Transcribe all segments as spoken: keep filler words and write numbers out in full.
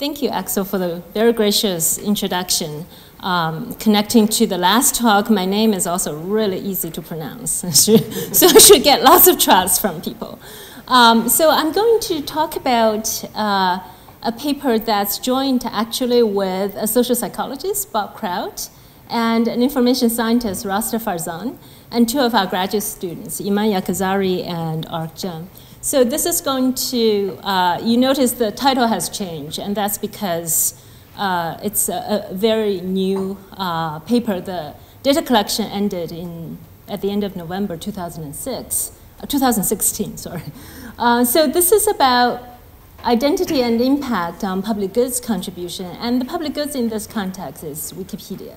Thank you, Axel, for the very gracious introduction. Um, connecting to the last talk, my name is also really easy to pronounce, so I should get lots of trust from people. Um, so I'm going to talk about uh, a paper that's joined actually with a social psychologist, Bob Kraut, and an information scientist, Rasta Farzan, and two of our graduate students, Iman Yakazari and Ark Jam. So this is going to, uh, you notice the title has changed, and that's because uh, it's a, a very new uh, paper. The data collection ended in, at the end of November two thousand six, uh, two thousand sixteen, sorry. Uh, so this is about identity and impact on public goods contribution, and the public goods in this context is Wikipedia.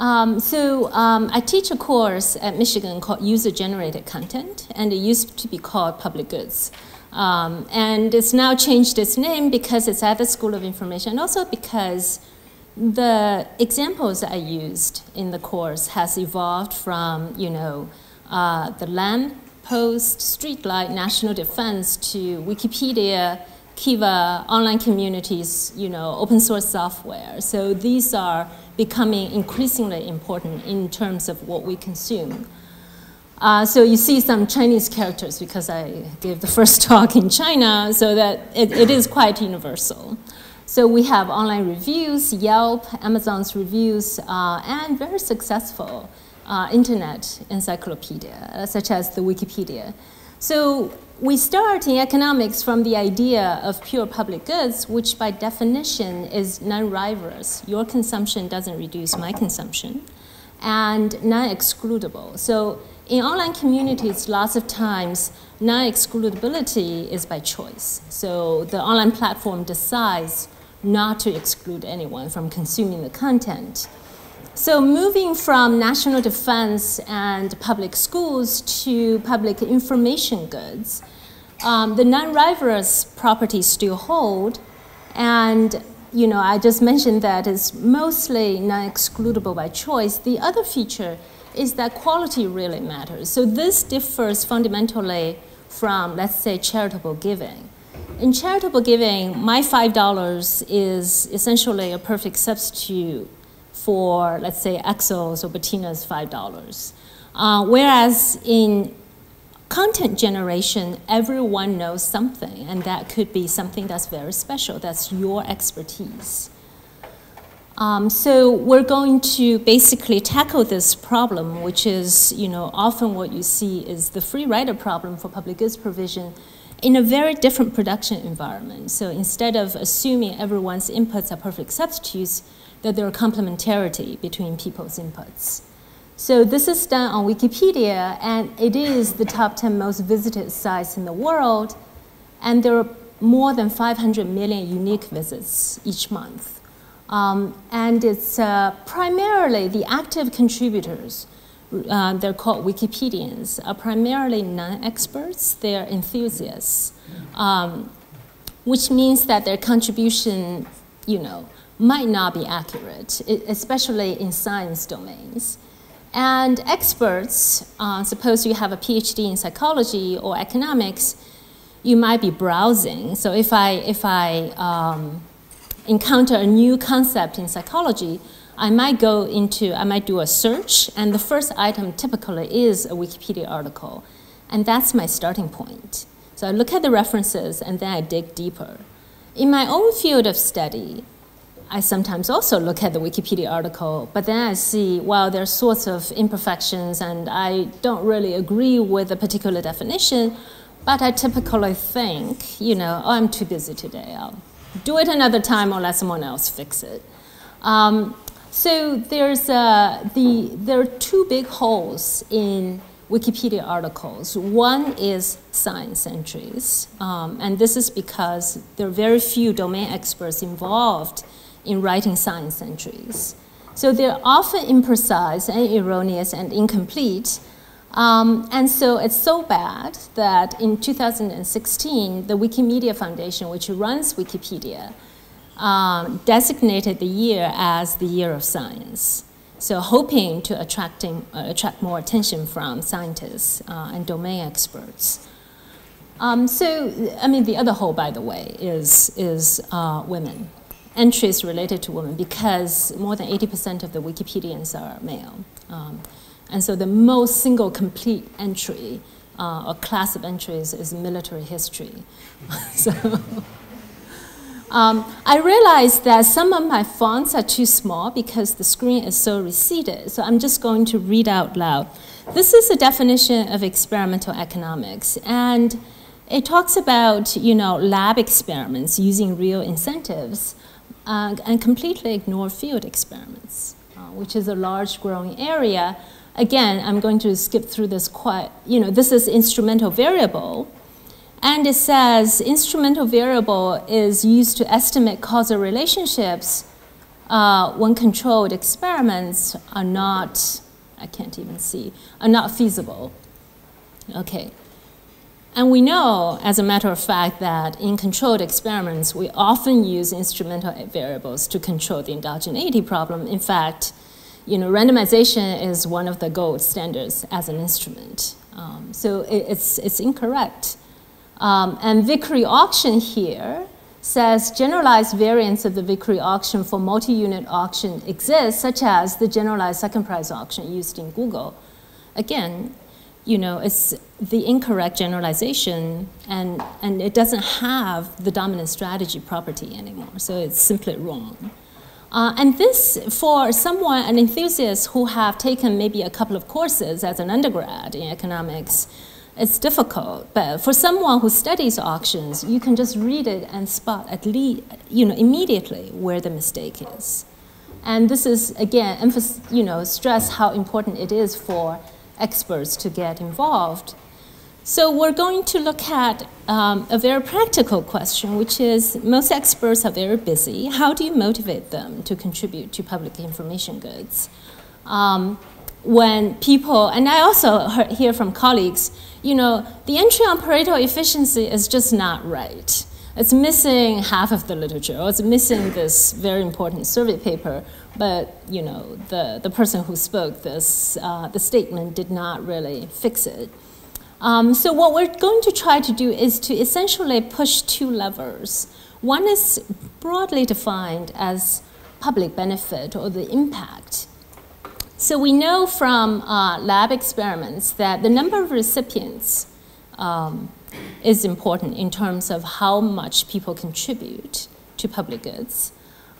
Um, so um, I teach a course at Michigan called User-Generated Content, and it used to be called Public Goods. Um, and it's now changed its name because it's at the School of Information, and also because the examples I used in the course has evolved from, you know, uh, the lamp post, streetlight, national defense to Wikipedia, Kiva, online communities, you know, open source software. So these are becoming increasingly important in terms of what we consume. Uh, so you see some Chinese characters because I gave the first talk in China, so that it, it is quite universal. So we have online reviews, Yelp, Amazon's reviews, uh, and very successful uh, internet encyclopedia, uh, such as the Wikipedia. So we start in economics from the idea of pure public goods, which by definition is non-rivalrous. Your consumption doesn't reduce my consumption, and non-excludable. So in online communities, lots of times, non-excludability is by choice. So the online platform decides not to exclude anyone from consuming the content. So moving from national defense and public schools to public information goods, um, the non-rivalrous properties still hold, and you know I just mentioned that it's mostly non-excludable by choice. The other feature is that quality really matters. So this differs fundamentally from, let's say, charitable giving. In charitable giving, my five dollars is essentially a perfect substitute for, let's say, Axel's or Bettina's five dollars. Uh, whereas in content generation, everyone knows something, and that could be something that's very special, that's your expertise. Um, so we're going to basically tackle this problem, which is, you know, often what you see is the free rider problem for public goods provision in a very different production environment. So instead of assuming everyone's inputs are perfect substitutes, that there are complementarity between people's inputs. So this is done on Wikipedia, and it is the top ten most visited sites in the world, and there are more than five hundred million unique visits each month. Um, and it's uh, primarily the active contributors, uh, they're called Wikipedians, are primarily non-experts, they're enthusiasts, um, which means that their contribution, you know, might not be accurate, especially in science domains. And experts, uh, suppose you have a PhD in psychology or economics, you might be browsing. So if I, if I um, encounter a new concept in psychology, I might go into, I might do a search, and the first item typically is a Wikipedia article. And that's my starting point. So I look at the references, and then I dig deeper. In my own field of study, I sometimes also look at the Wikipedia article, but then I see, well, there are sorts of imperfections, and I don't really agree with a particular definition, but I typically think, you know, oh, I'm too busy today. I'll do it another time or let someone else fix it. Um, so there's, uh, the, there are two big holes in Wikipedia articles. One is science entries, um, and this is because there are very few domain experts involved in writing science entries. So they're often imprecise and erroneous and incomplete. Um, and so it's so bad that in two thousand sixteen, the Wikimedia Foundation, which runs Wikipedia, um, designated the year as the year of science. So hoping to attracting, uh, attract more attention from scientists uh, and domain experts. Um, so, I mean, the other hole, by the way, is, is uh, women, entries related to women, because more than eighty percent of the Wikipedians are male. Um, and so the most single complete entry uh, or class of entries is military history. so, um, I realized that some of my fonts are too small because the screen is so receded. So I'm just going to read out loud. This is the definition of experimental economics. And it talks about, you know, lab experiments using real incentives uh, and completely ignore field experiments, uh, which is a large growing area. Again, I'm going to skip through this quite, you know, this is instrumental variable. And it says instrumental variable is used to estimate causal relationships uh, when controlled experiments are not, I can't even see, are not feasible. Okay. And we know, as a matter of fact, that in controlled experiments, we often use instrumental variables to control the endogeneity problem. In fact, you know, randomization is one of the gold standards as an instrument. Um, so it, it's, it's incorrect. Um, and Vickrey auction here says generalized variants of the Vickrey auction for multi-unit auction exist, such as the generalized second price auction used in Google. Again, you know, it's the incorrect generalization, and, and it doesn't have the dominant strategy property anymore, so it's simply wrong. Uh, and this, for someone, an enthusiast who have taken maybe a couple of courses as an undergrad in economics, it's difficult, but for someone who studies auctions, you can just read it and spot at least, you know, immediately where the mistake is. And this is, again, emphasis, you know, stress how important it is for experts to get involved. So we're going to look at um, a very practical question, which is most experts are very busy. How do you motivate them to contribute to public information goods? Um, when people, and I also heard, hear from colleagues, you know, the entry on Pareto efficiency is just not right. It's missing half of the literature, or it's missing this very important survey paper, but, you know, the, the person who spoke this, uh, the statement did not really fix it. Um, so what we're going to try to do is to essentially push two levers. One is broadly defined as public benefit or the impact. So we know from uh, lab experiments that the number of recipients um, is important in terms of how much people contribute to public goods.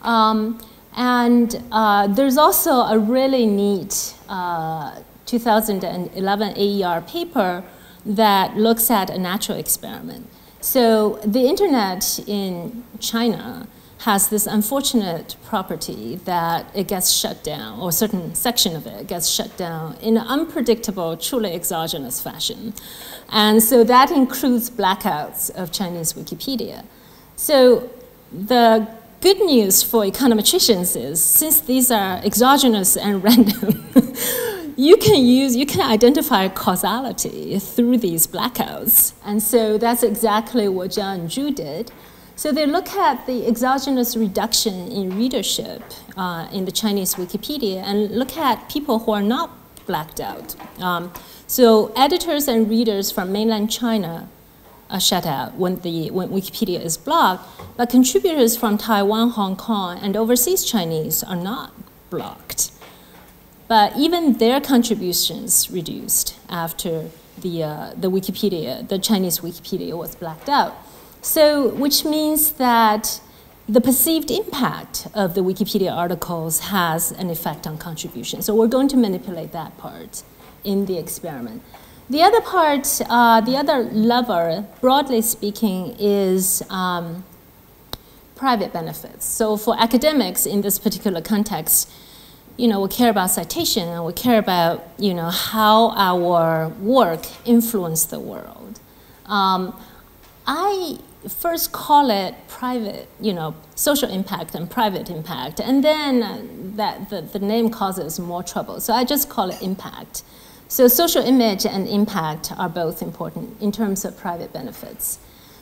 Um, and uh, there's also a really neat uh, two thousand eleven A E R paper that looks at a natural experiment. So the internet in China has this unfortunate property that it gets shut down, or a certain section of it gets shut down in an unpredictable, truly exogenous fashion. And so that includes blackouts of Chinese Wikipedia. So the good news for econometricians is, since these are exogenous and random, you can use, you can identify causality through these blackouts. And so that's exactly what Zhang Zhu did. So they look at the exogenous reduction in readership uh, in the Chinese Wikipedia and look at people who are not blacked out. Um, so editors and readers from mainland China are shut out when, the, when Wikipedia is blocked, but contributors from Taiwan, Hong Kong, and overseas Chinese are not blocked. But even their contributions reduced after the, uh, the Wikipedia, the Chinese Wikipedia was blacked out. So, which means that the perceived impact of the Wikipedia articles has an effect on contribution. So we're going to manipulate that part in the experiment. The other part, uh, the other lever, broadly speaking, is um, private benefits. So for academics in this particular context, you know, we care about citation, and we care about, you know, how our work influenced the world. Um, I first call it private, you know, social impact and private impact, and then that the, the name causes more trouble. So I just call it impact. So social image and impact are both important in terms of private benefits.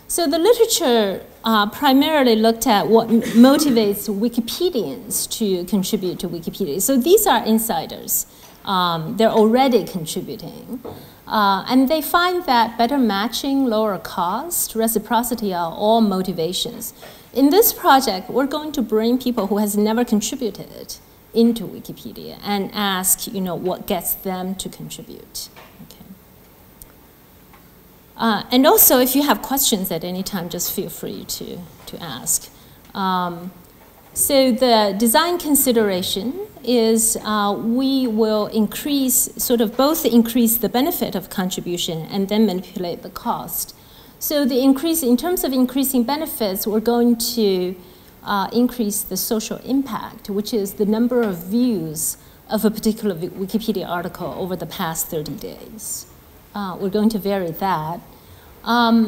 So the literature uh, primarily looked at what motivates Wikipedians to contribute to Wikipedia. So these are insiders. Um, they're already contributing. Uh, and they find that better matching, lower cost, reciprocity are all motivations. In this project, we're going to bring people who has never contributed into Wikipedia and ask, you know, what gets them to contribute. Okay. Uh, and also, if you have questions at any time, just feel free to, to ask. Um, so the design consideration is uh, we will increase, sort of both increase the benefit of contribution and then manipulate the cost. So the increase, in terms of increasing benefits, we're going to Uh, increase the social impact, which is the number of views of a particular Wikipedia article over the past thirty days. Uh, we're going to vary that. Um,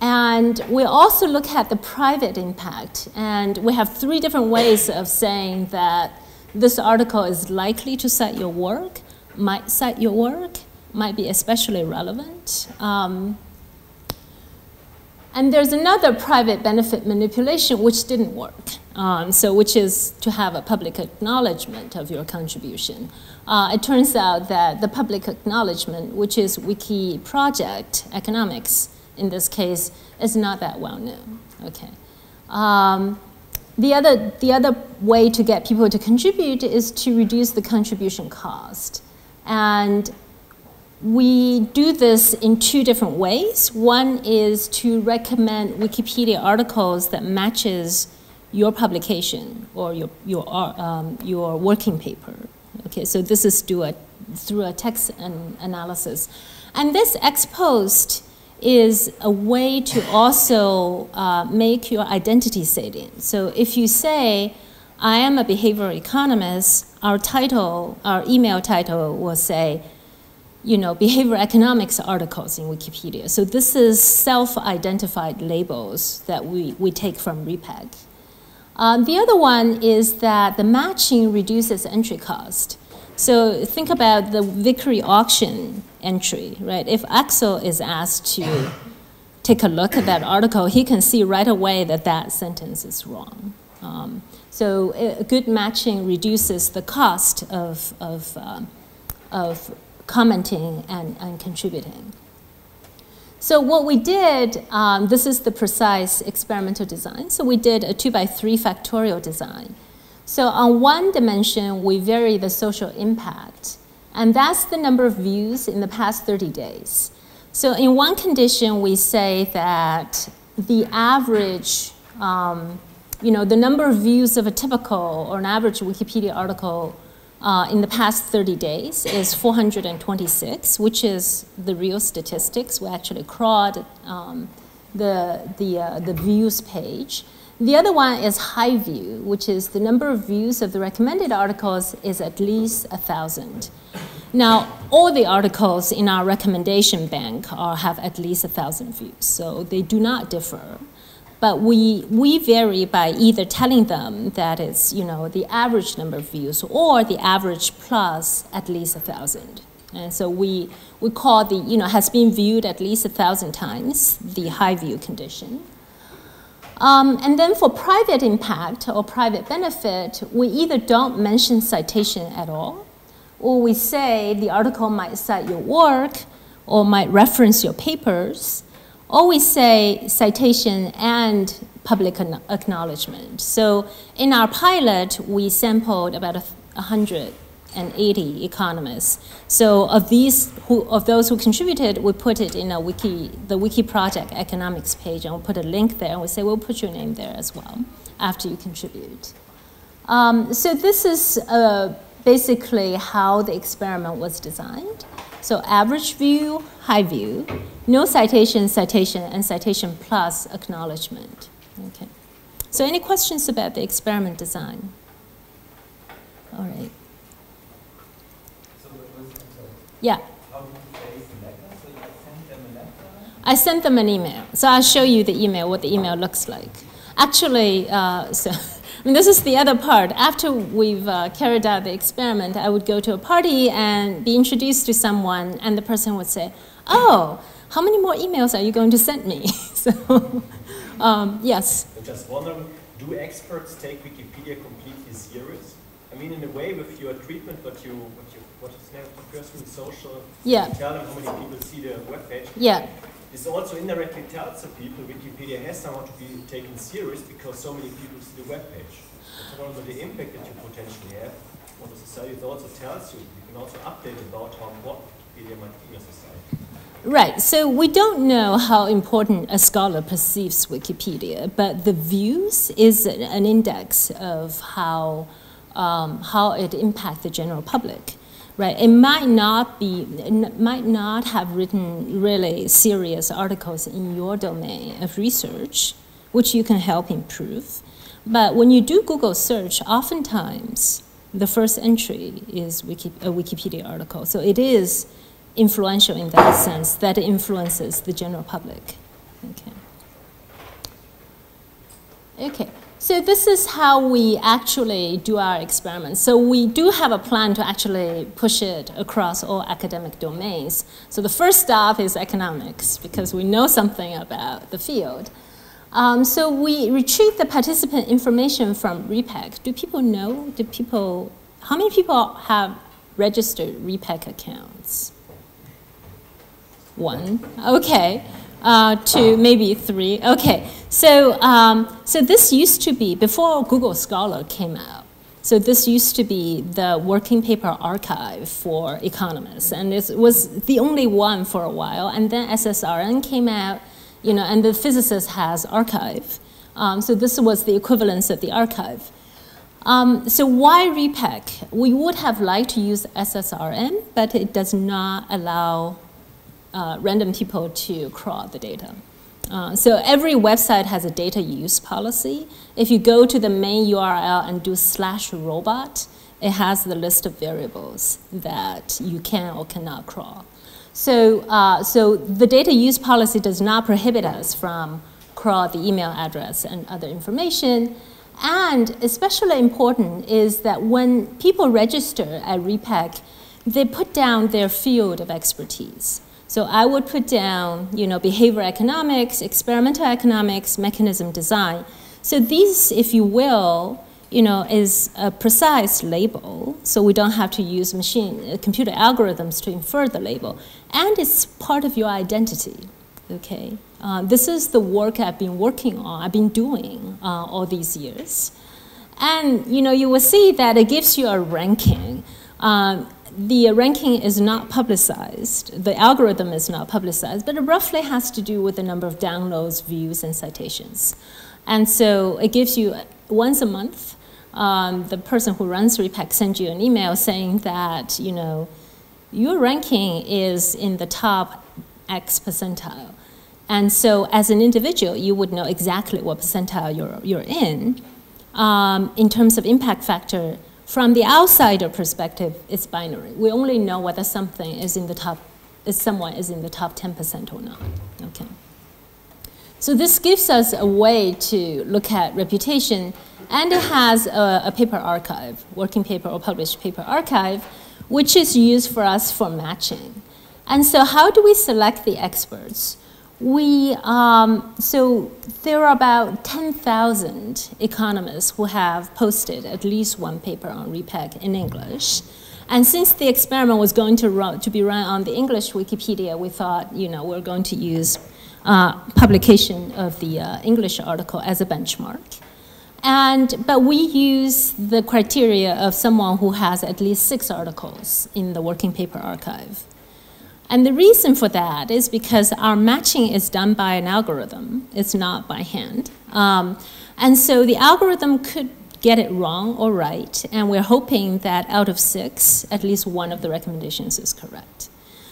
and we also look at the private impact. And we have three different ways of saying that this article is likely to cite your work, might cite your work, might be especially relevant. Um, And there's another private benefit manipulation which didn't work, um, so which is to have a public acknowledgement of your contribution. Uh, it turns out that the public acknowledgement, which is WikiProject Economics in this case, is not that well known. Okay. Um, the other, the other way to get people to contribute is to reduce the contribution cost. And we do this in two different ways. One is to recommend Wikipedia articles that matches your publication or your, your, um, your working paper. Okay, so this is do a, through a text an analysis. And this ex post is a way to also uh, make your identity salient. So if you say, I am a behavioral economist, our title, our email title will say, you know, behavioral economics articles in Wikipedia. So this is self-identified labels that we, we take from RePEc. Um, the other one is that the matching reduces entry cost. So think about the Vickrey auction entry, right? If Axel is asked to take a look at that article, he can see right away that that sentence is wrong. Um, so a good matching reduces the cost of, of, uh, of commenting and, and contributing. So what we did, um, this is the precise experimental design. So we did a two by three factorial design. So on one dimension, we vary the social impact. And that's the number of views in the past thirty days. So in one condition, we say that the average, um, you know, the number of views of a typical or an average Wikipedia article Uh, in the past thirty days is four hundred twenty-six, which is the real statistics. We actually crawled um, the, the, uh, the views page. The other one is high view, which is the number of views of the recommended articles is at least one thousand. Now, all the articles in our recommendation bank are, have at least one thousand views, so they do not differ. But we, we vary by either telling them that it's, you know, the average number of views or the average plus at least one thousand. And so we, we call the, you know, has been viewed at least one thousand times the high view condition. Um, and then for private impact or private benefit, we either don't mention citation at all, or we say the article might cite your work or might reference your papers. Always say citation and public acknowledgement. So in our pilot, we sampled about one hundred eighty economists. So of these, who, of those who contributed, we put it in a wiki, the WikiProject Economics page, and we'll put a link there, and we say we'll put your name there as well after you contribute. Um, so this is uh, basically how the experiment was designed. So average view, high view, no citation, citation, and citation plus acknowledgement. Okay. So any questions about the experiment design? All right. So yeah. I sent them an email. So I'll show you the email, what the email looks like. Actually, uh, so and this is the other part. After we've uh, carried out the experiment, I would go to a party and be introduced to someone, and the person would say, oh, how many more emails are you going to send me? So, um, yes? I just wonder, do experts take Wikipedia completely serious? I mean, in a way, with your treatment, what you, what you, what is named personally social, yeah. tell them how many people see the web page. Yeah. This also indirectly tells the people Wikipedia has somehow to be taken serious because so many people see the web page. It's also the impact that you potentially have on the society. It also tells you, you can also update about how important Wikipedia might be in your society. Right, so we don't know how important a scholar perceives Wikipedia, but the views is an index of how, um, how it impacts the general public. Right, it might not be, it might not have written really serious articles in your domain of research, which you can help improve. But when you do Google search, oftentimes the first entry is Wiki, a Wikipedia article. So it is influential in that sense, that it influences the general public. Okay. Okay. So this is how we actually do our experiments. So we do have a plan to actually push it across all academic domains. So the first stop is economics, because we know something about the field. Um, so we retrieve the participant information from RePEc. Do people know? Do people? How many people have registered RePEc accounts? One. Okay. Uh, two, maybe three. Okay, so um, so this used to be before Google Scholar came out. So this used to be the working paper archive for economists, and it was the only one for a while. And then S S R N came out, you know, and the physicist has archive. Um, so this was the equivalence of the archive. Um, so why RePEc? We would have liked to use S S R N, but it does not allow Uh, random people to crawl the data. Uh, so every website has a data use policy. If you go to the main U R L and do slash robot, it has the list of variables that you can or cannot crawl. So, uh, so the data use policy does not prohibit us from crawl the email address and other information. And especially important is that when people register at RePEc, they put down their field of expertise. So I would put down, you know, behavioral economics, experimental economics, mechanism design. So these, if you will, you know, is a precise label. So we don't have to use machine, uh, computer algorithms to infer the label. And it's part of your identity, okay? Uh, this is the work I've been working on, I've been doing uh, all these years. And, you know, you will see that it gives you a ranking. Um, The ranking is not publicized, the algorithm is not publicized, but it roughly has to do with the number of downloads, views, and citations. And so it gives you, once a month, um, the person who runs RePEc sends you an email saying that, you know, your ranking is in the top X percentile. And so as an individual, you would know exactly what percentile you're, you're in. Um, in terms of impact factor, from the outsider perspective, it's binary. We only know whether something is in the top, is someone is in the top ten percent or not. Okay. So this gives us a way to look at reputation, and it has a, a paper archive, working paper or published paper archive, which is used for us for matching. And so, how do we select the experts? We um, so there are about ten thousand economists who have posted at least one paper on RePEc in English, and since the experiment was going to run, to be run on the English Wikipedia, we thought, you know, we're going to use uh, publication of the uh, English article as a benchmark, and but we use the criteria of someone who has at least six articles in the working paper archive. And the reason for that is because our matching is done by an algorithm. It's not by hand. Um, and so the algorithm could get it wrong or right, and we're hoping that out of six, at least one of the recommendations is correct.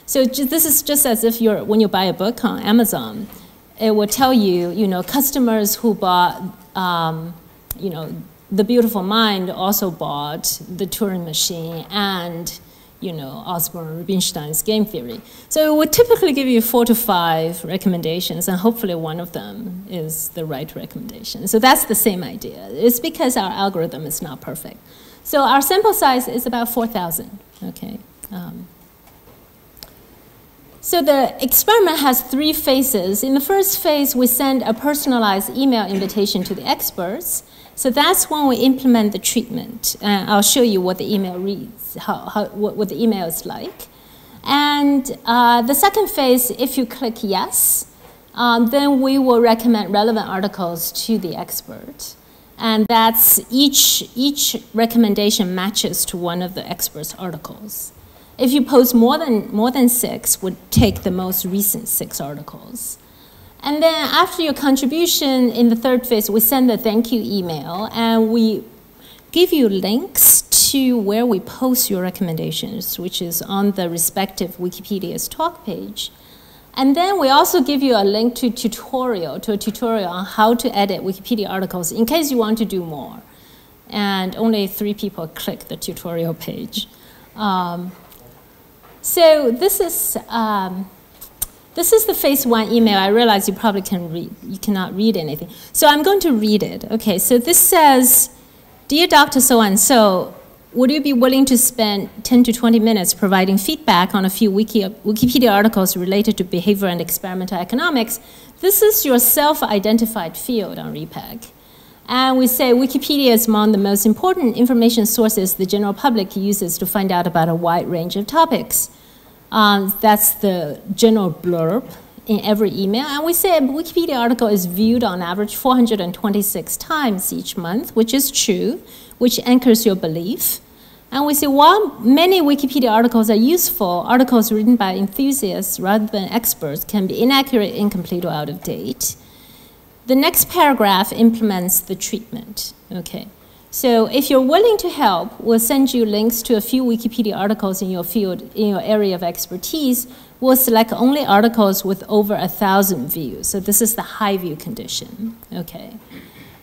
So this is just as if you're, when you buy a book on Amazon, it will tell you, you know, customers who bought, um, you know, The Beautiful Mind also bought The Turing Machine and you know, Osborne Rubinstein's game theory. So it would typically give you four to five recommendations, and hopefully one of them is the right recommendation. So that's the same idea. It's because our algorithm is not perfect. So our sample size is about four thousand, okay? Um, so the experiment has three phases. In the first phase, we send a personalized email invitation to the experts, So that's when we implement the treatment. Uh, I'll show you what the email reads, how, how, what, what the email is like. And uh, the second phase, if you click yes, um, then we will recommend relevant articles to the expert. And that's each, each recommendation matches to one of the expert's articles. If you post more than, more than six, would take the most recent six articles. And then after your contribution, in the third phase, we send a thank you email, and we give you links to where we post your recommendations, which is on the respective Wikipedia's talk page. And then we also give you a link to tutorial, to a tutorial on how to edit Wikipedia articles in case you want to do more. And only three people click the tutorial page. Um, so this is, um, this is the phase one email. I realize you probably can read, you cannot read anything. So I'm going to read it. Okay, so this says, "Dear Doctor So-and-so, would you be willing to spend ten to twenty minutes providing feedback on a few Wiki, Wikipedia articles related to behavior and experimental economics? This is your self-identified field on RePEc." And we say Wikipedia is among the most important information sources the general public uses to find out about a wide range of topics. Um, that's the general blurb in every email. And we say a Wikipedia article is viewed on average four hundred twenty-six times each month, which is true, which anchors your belief. And we say, while many Wikipedia articles are useful, articles written by enthusiasts rather than experts can be inaccurate, incomplete, or out of date. The next paragraph implements the treatment. Okay. So if you're willing to help, we'll send you links to a few Wikipedia articles in your field, in your area of expertise. We'll select only articles with over a thousand views. So this is the high view condition. Okay.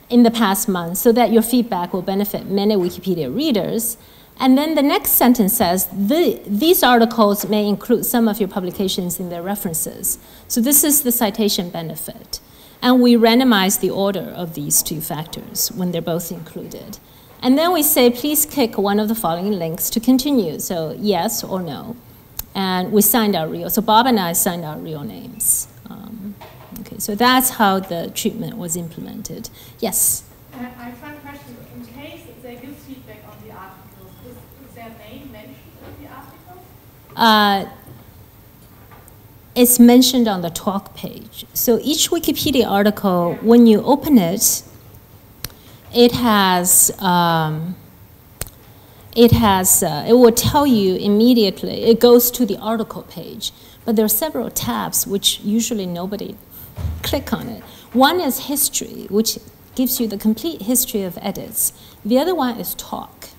In the past month, so that your feedback will benefit many Wikipedia readers. And then the next sentence says, the, these articles may include some of your publications in their references. So this is the citation benefit. And we randomize the order of these two factors when they're both included. And then we say, please click one of the following links to continue. So yes or no. And we signed our real, so Bob and I signed our real names. Um, Okay, so that's how the treatment was implemented. Yes? Uh, I have a question. In case they give feedback on the article, is, is their name mentioned in the article? Uh, it's mentioned on the talk page. So each Wikipedia article, yeah. When you open it, it has, um, it, has uh, it will tell you immediately. It goes to the article page. But there are several tabs which usually nobody click on it. One is history, which gives you the complete history of edits. The other one is talk.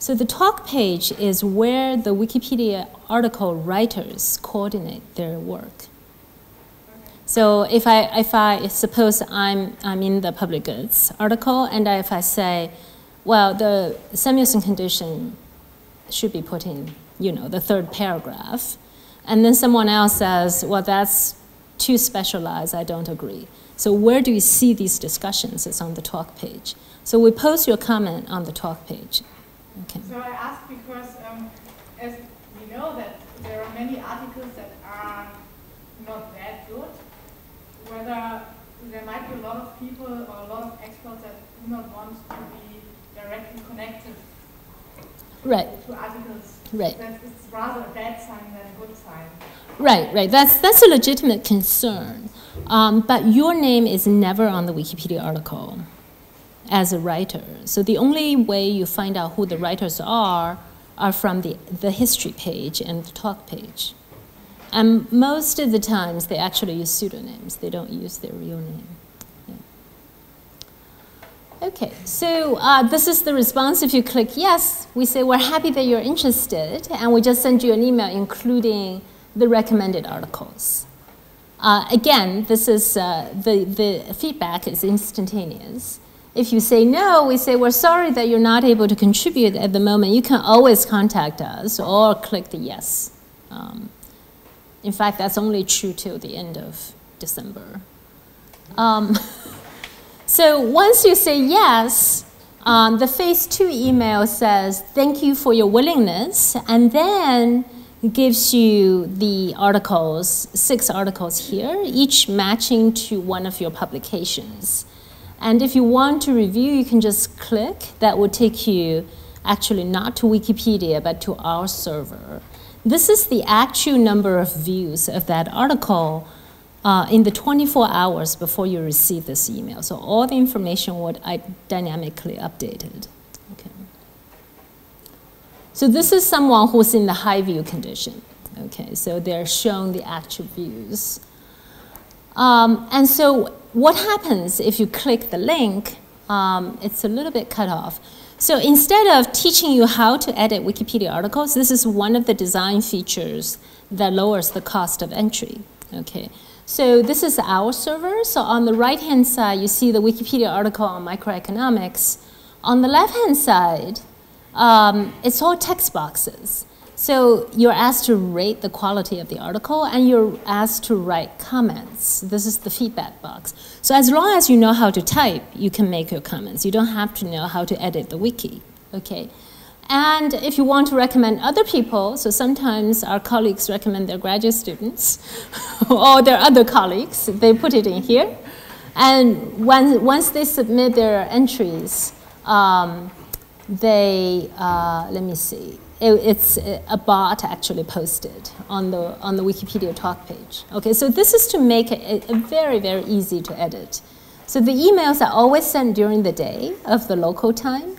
So the talk page is where the Wikipedia article writers coordinate their work. So if I, if I suppose I'm, I'm in the public goods article, and if I say, well, the Samuelson condition should be put in, you know, the third paragraph, and then someone else says, well, that's too specialized, I don't agree. So where do you see these discussions? It's on the talk page. So we post your comment on the talk page. Okay. So I ask because, um, as we know that there are many articles that are not that good, whether there might be a lot of people or a lot of experts that do not want to be directly connected right. to articles. Right. That it's rather a bad sign than a good sign. Right, right. That's, that's a legitimate concern. Um, but your name is never on the Wikipedia article as a writer. So the only way you find out who the writers are are from the, the history page and the talk page. And most of the times, they actually use pseudonyms. They don't use their real name. Okay, so uh, this is the response. If you click yes, we say we're happy that you're interested, and we just send you an email including the recommended articles. Uh, again, this is, uh, the, the feedback is instantaneous. If you say no, we say we're sorry that you're not able to contribute at the moment. You can always contact us or click the yes. Um, in fact, that's only true till the end of December. Um, So once you say yes, um, the phase two email says, thank you for your willingness, and then gives you the articles, six articles here, each matching to one of your publications. And if you want to review, you can just click. That will take you actually not to Wikipedia, but to our server. This is the actual number of views of that article uh, in the twenty-four hours before you receive this email. So all the information would I dynamically updated. Okay. So this is someone who's in the high view condition. Okay, so they're showing the actual views. Um, and so what happens if you click the link? Um, it's a little bit cut off. So instead of teaching you how to edit Wikipedia articles, this is one of the design features that lowers the cost of entry. Okay. So this is our server. So on the right-hand side, you see the Wikipedia article on microeconomics. On the left-hand side, um, it's all text boxes. So you're asked to rate the quality of the article, and you're asked to write comments. This is the feedback box. So as long as you know how to type, you can make your comments. You don't have to know how to edit the wiki. Okay. And if you want to recommend other people, so sometimes our colleagues recommend their graduate students or their other colleagues, they put it in here. And when, once they submit their entries, um, they, uh, let me see. It's a bot actually posted on the, on the Wikipedia talk page. Okay, so this is to make it very, very easy to edit. So the emails are always sent during the day of the local time.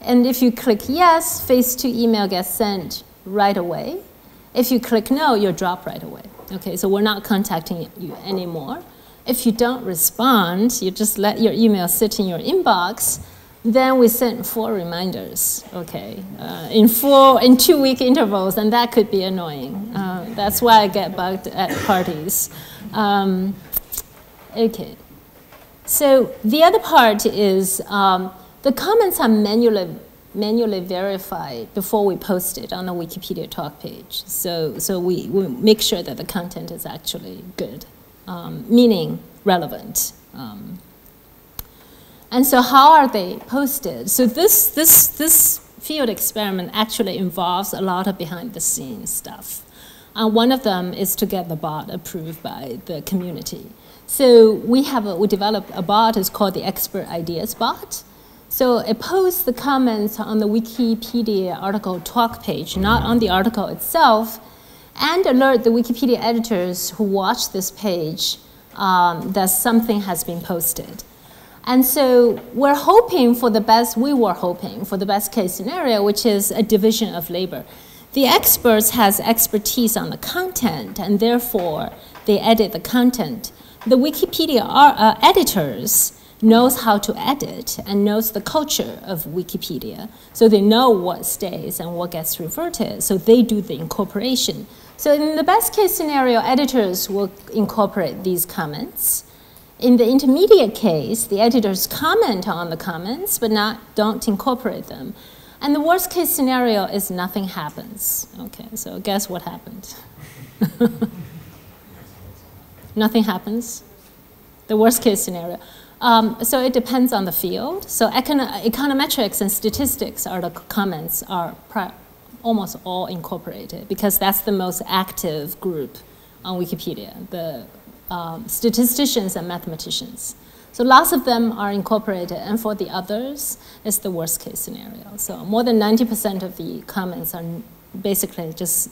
And if you click yes, phase two email gets sent right away. If you click no, you're dropped right away. Okay, so we're not contacting you anymore. If you don't respond, you just let your email sit in your inbox. Then we sent four reminders, okay, uh, in four, in two-week intervals, and that could be annoying. Uh, that's why I get bugged at parties. Um, okay, so the other part is um, the comments are manually, manually verified before we post it on the Wikipedia talk page. So, so we, we make sure that the content is actually good, um, meaning relevant. Um, And so how are they posted? So this, this, this field experiment actually involves a lot of behind-the-scenes stuff. Uh, one of them is to get the bot approved by the community. So we, have a, we developed a bot. It's called the Expert Ideas Bot. So it posts the comments on the Wikipedia article talk page, not on the article itself, and alert the Wikipedia editors who watch this page um, that something has been posted. And so we're hoping for the best, we were hoping for the best case scenario, which is a division of labor. The experts has expertise on the content, and therefore they edit the content. The Wikipedia are, uh, editors knows how to edit and knows the culture of Wikipedia. So they know what stays and what gets reverted, so they do the incorporation. So in the best case scenario, editors will incorporate these comments. In the intermediate case, the editors comment on the comments, but not, don't incorporate them. And the worst case scenario is nothing happens. Okay, so guess what happened? Nothing happens. The worst case scenario. Um, so it depends on the field. So econo econometrics and statistics are the comments are almost all incorporated, because that's the most active group on Wikipedia. The Um, statisticians and mathematicians. So lots of them are incorporated, and for the others, it's the worst case scenario. So more than ninety percent of the comments are basically just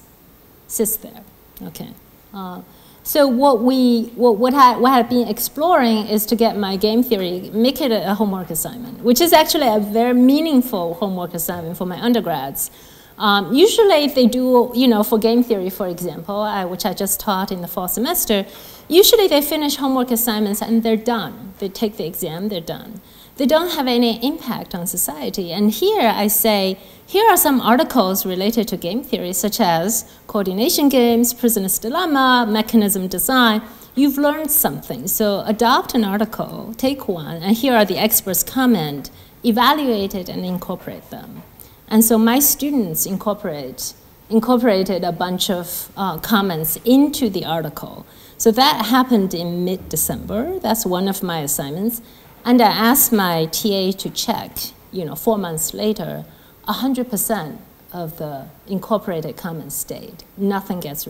sits there. Okay. Uh, so what we what what I, what I've been exploring is to get my game theory, make it a, a homework assignment, which is actually a very meaningful homework assignment for my undergrads. Um, usually they do, you know, for game theory, for example, I, which I just taught in the fall semester, usually they finish homework assignments and they're done. They take the exam, they're done. They don't have any impact on society. And here I say, here are some articles related to game theory, such as coordination games, prisoner's dilemma, mechanism design. You've learned something, so adopt an article, take one, and here are the experts' comment, evaluate it and incorporate them. And so my students incorporate, incorporated a bunch of uh, comments into the article. So that happened in mid-December. That's one of my assignments. And I asked my T A to check, you know, four months later, one hundred percent of the incorporated comments stayed. Nothing gets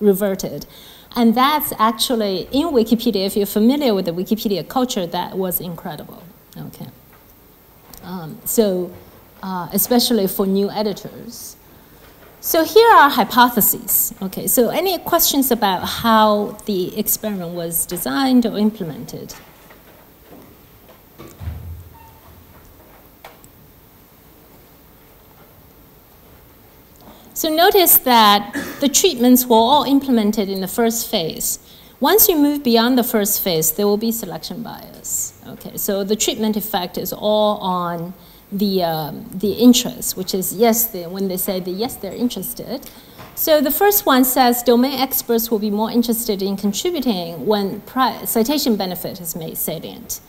reverted. And that's actually in Wikipedia, if you're familiar with the Wikipedia culture, that was incredible. Okay. Um, so uh, especially for new editors. So here are hypotheses. Okay, so any questions about how the experiment was designed or implemented? So notice that the treatments were all implemented in the first phase. Once you move beyond the first phase, there will be selection bias. Okay, so the treatment effect is all on the, um, the interest, which is yes, they, when they say the yes, they're interested. So the first one says domain experts will be more interested in contributing when citation benefit is made salient.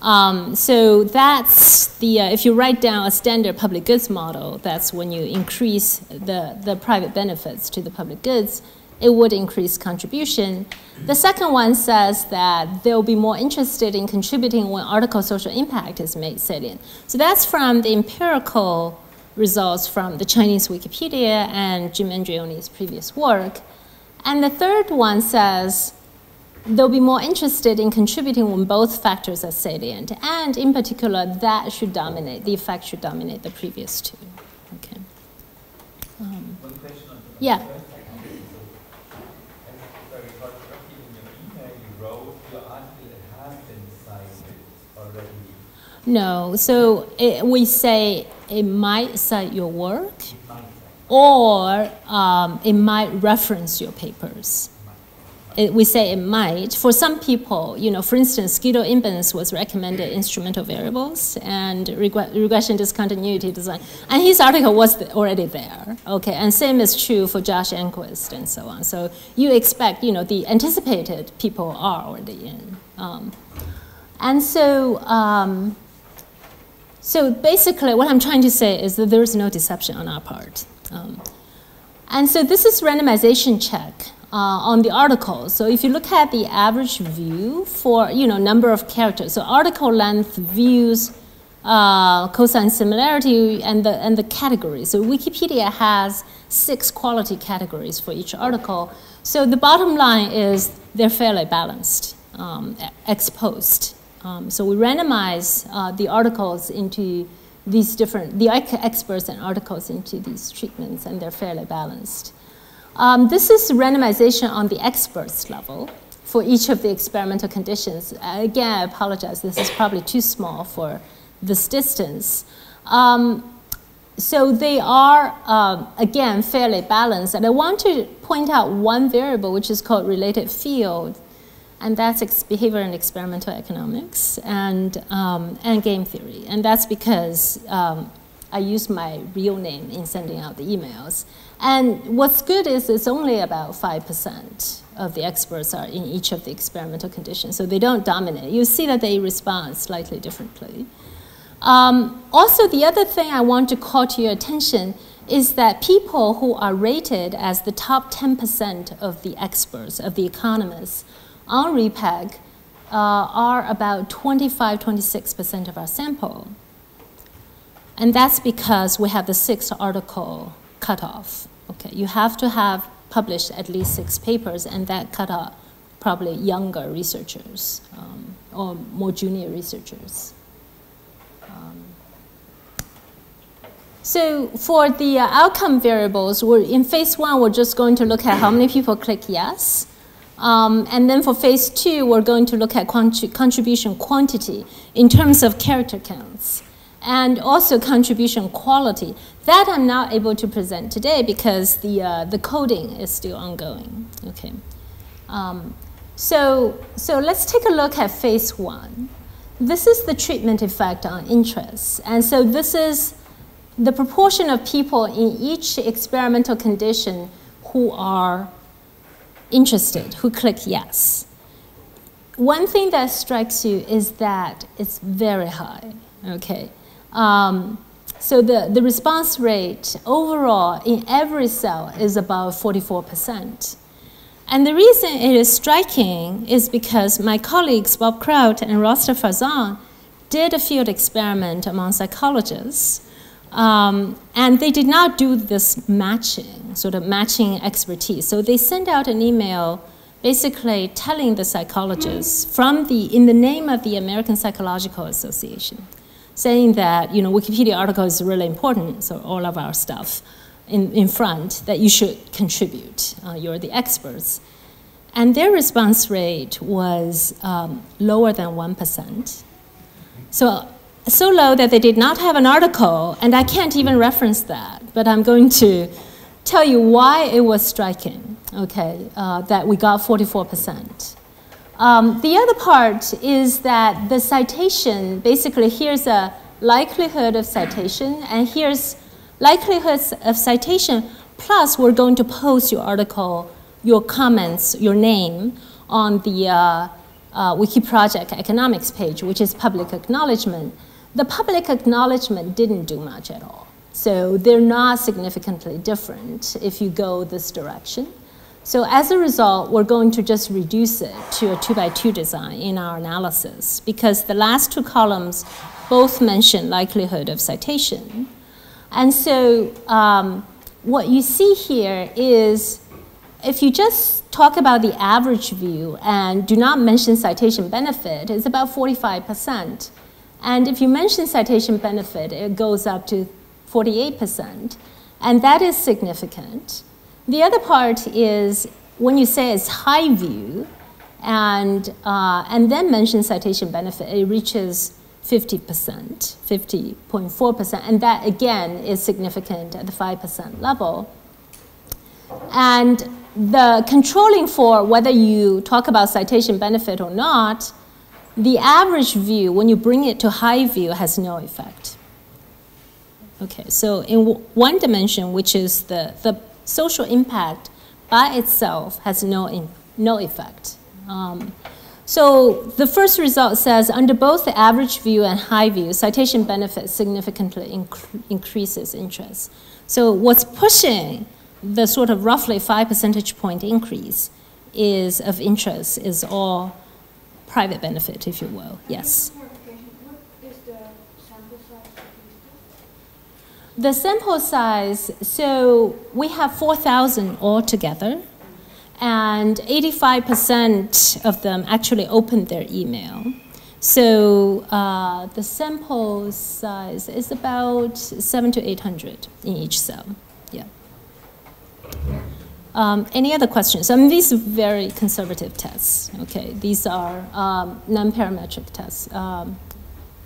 Um, so that's the, uh, if you write down a standard public goods model, that's when you increase the, the private benefits to the public goods, it would increase contribution. The second one says that they'll be more interested in contributing when article social impact is made salient. So that's from the empirical results from the Chinese Wikipedia and Jim Andreoni's previous work. And the third one says, they'll be more interested in contributing when both factors are salient. And in particular, that should dominate, the effect should dominate the previous two. Okay. Um, One question on the yeah. First, I mean, so, as I recall correctly, in your email, you wrote your article has been cited already. No, so it, we say it might cite your work, or um, it might reference your papers. It, we say it might. For some people, you know, for instance, Guido Imbens was recommended instrumental variables and regre regression discontinuity design. And his article was th already there. Okay, and same is true for Josh Angrist and so on. So you expect, you know, the anticipated people are already in. Um, and so, um, so basically what I'm trying to say is that there is no deception on our part. Um, and so this is randomization check. Uh, on the article. So if you look at the average view for, you know, number of characters, so article length, views, uh, cosine similarity, and the, and the categories. So Wikipedia has six quality categories for each article. So the bottom line is they're fairly balanced, um, ex post. Um, so we randomize uh, the articles into these different, the experts and articles into these treatments, and they're fairly balanced. Um, this is randomization on the experts level for each of the experimental conditions. Again, I apologize, this is probably too small for this distance. Um, so they are, uh, again, fairly balanced. And I want to point out one variable, which is called related field, and that's ex behavior and experimental economics and, um, and game theory. And that's because um, I used my real name in sending out the emails. And what's good is it's only about five percent of the experts are in each of the experimental conditions, so they don't dominate. You see that they respond slightly differently. Um, also, the other thing I want to call to your attention is that people who are rated as the top ten percent of the experts, of the economists, on RePEc uh, are about twenty-five, twenty-six percent of our sample. And that's because we have the sixth article cutoff. Okay, you have to have published at least six papers, and that cut off probably younger researchers um, or more junior researchers. Um, so for the uh, outcome variables, we're in phase one, we're just going to look at how many people click yes. Um, and then for phase two, we're going to look at contri- contribution quantity in terms of character counts. And also contribution quality. That I'm not able to present today because the, uh, the coding is still ongoing. Okay. Um, so, so let's take a look at phase one. This is the treatment effect on interest. And so this is the proportion of people in each experimental condition who are interested, who click yes. One thing that strikes you is that it's very high. Okay. Um, so the, the response rate overall in every cell is about forty-four percent. And the reason it is striking is because my colleagues Bob Kraut and Rasta Farzan did a field experiment among psychologists. Um, and they did not do this matching, sort of matching expertise. So they sent out an email basically telling the psychologists from the, in the name of the American Psychological Association, saying that, you know, Wikipedia article is really important, so all of our stuff in, in front, that you should contribute, uh, you're the experts. And their response rate was um, lower than one percent. So, so low that they did not have an article, and I can't even reference that, but I'm going to tell you why it was striking, okay, uh, that we got forty-four percent. Um, the other part is that the citation, basically here's a likelihood of citation, and here's likelihoods of citation, plus we're going to post your article, your comments, your name on the uh, uh, WikiProject Economics page, which is public acknowledgement. The public acknowledgement didn't do much at all. So they're not significantly different if you go this direction. So as a result, we're going to just reduce it to a two by two design in our analysis, because the last two columns both mention likelihood of citation. And so um, what you see here is, if you just talk about the average view and do not mention citation benefit, it's about forty-five percent. And if you mention citation benefit, it goes up to forty-eight percent. And that is significant. The other part is when you say it's high view and, uh, and then mention citation benefit, it reaches fifty percent, fifty point four percent. And that, again, is significant at the five percent level. And the controlling for whether you talk about citation benefit or not, the average view, when you bring it to high view, has no effect. Okay, so in w one dimension, which is the, the social impact by itself has no, in, no effect. Um, so the first result says, under both the average view and high view, citation benefit significantly inc increases interest. So what's pushing the sort of roughly five percentage point increase is of interest, is all private benefit, if you will. Yes? What is the sample size? The sample size, so we have four thousand altogether, and eighty-five percent of them actually opened their email. So uh, the sample size is about seven to eight hundred in each cell. Yeah. Um, any other questions? I mean, these are very conservative tests. Okay, these are um, non-parametric tests. Um,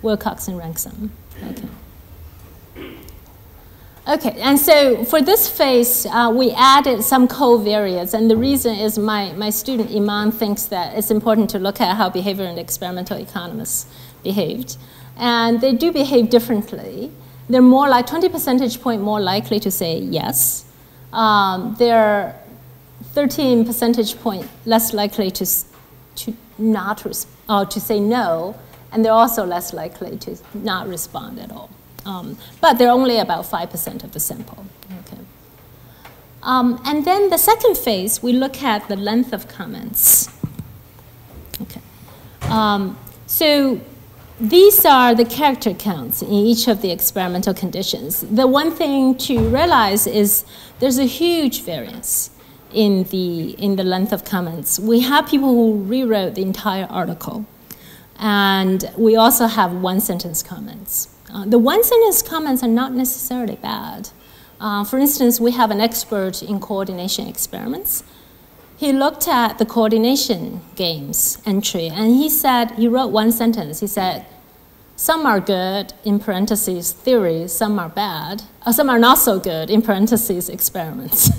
Wilcox and rank sum. Okay. Okay, and so for this phase, uh, we added some covariates, and the reason is my, my student Iman thinks that it's important to look at how behavioral and experimental economists behaved, and they do behave differently. They're more like twenty percentage point more likely to say yes. Um, they're thirteen percentage point less likely to, to, not uh, to say no, and they're also less likely to not respond at all. Um, but they're only about five percent of the sample. Okay. Um, and then the second phase, we look at the length of comments. Okay. Um, so these are the character counts in each of the experimental conditions. The one thing to realize is there's a huge variance in the, in the length of comments. We have people who rewrote the entire article, and we also have one-sentence comments. Uh, the one-sentence comments are not necessarily bad. Uh, for instance, we have an expert in coordination experiments. He looked at the coordination games entry, and he said, he wrote one sentence. He said, some are good, in parentheses, theory, some are bad, or some are not so good, in parentheses, experiments.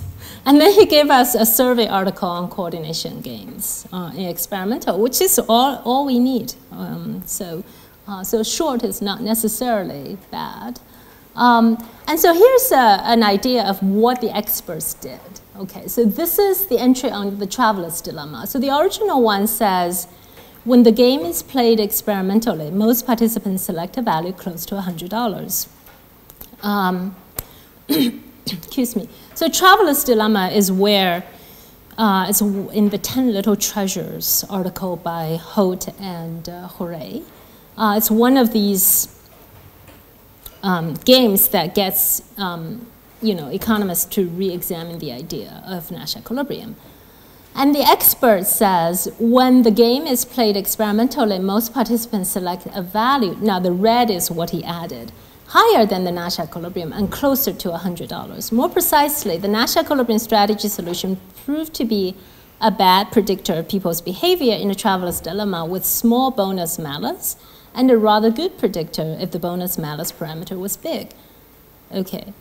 And then he gave us a survey article on coordination games uh, in experimental, which is all, all we need. Um, so, uh, so short is not necessarily bad. Um, and so here's a, an idea of what the experts did. Okay, so this is the entry on the traveler's dilemma. So the original one says, when the game is played experimentally, most participants select a value close to one hundred dollars. Um, excuse me. So traveler's dilemma is where uh, it's in the ten Little Treasures article by Holt and uh, Horay. Uh, it's one of these Um, games that gets um, you know, economists to re-examine the idea of Nash equilibrium. And the expert says when the game is played experimentally, most participants select a value. Now the red is what he added, higher than the Nash equilibrium and closer to one hundred dollars. More precisely, the Nash equilibrium strategy solution proved to be a bad predictor of people's behavior in a traveler's dilemma with small bonus malice, and a rather good predictor if the bonus malice parameter was big. Okay.